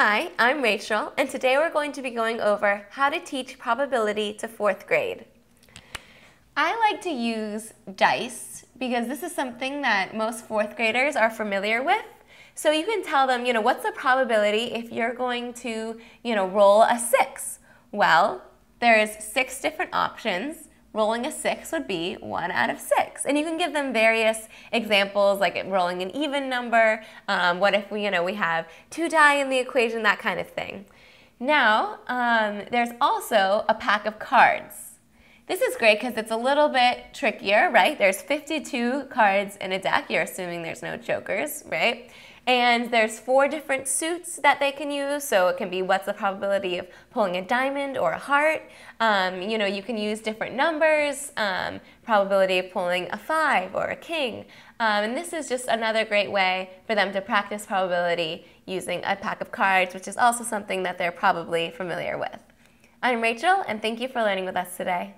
Hi, I'm Rachel, and today we're going to be going over how to teach probability to fourth grade. I like to use dice because this is something that most fourth graders are familiar with. So you can tell them, what's the probability if you're going to, roll a 6? Well, there's 6 different options. Rolling a 6 would be 1 out of 6. And you can give them various examples, like rolling an even number, what if we have 2 die in the equation, that kind of thing. Now, there's also a pack of cards. This is great because it's a little bit trickier, right? There's 52 cards in a deck. You're assuming there's no jokers, right? And there's 4 different suits that they can use. So it can be what's the probability of pulling a diamond or a heart. You can use different numbers, probability of pulling a 5 or a king. And this is just another great way for them to practice probability using a pack of cards, which is also something that they're probably familiar with. I'm Rachel, and thank you for learning with us today.